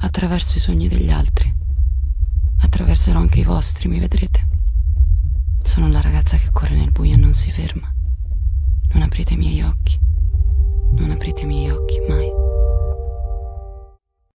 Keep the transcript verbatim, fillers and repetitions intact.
attraverso i sogni degli altri. Attraverserò anche i vostri, mi vedrete. Sono la ragazza che corre nel buio e non si ferma. Non aprite i miei occhi.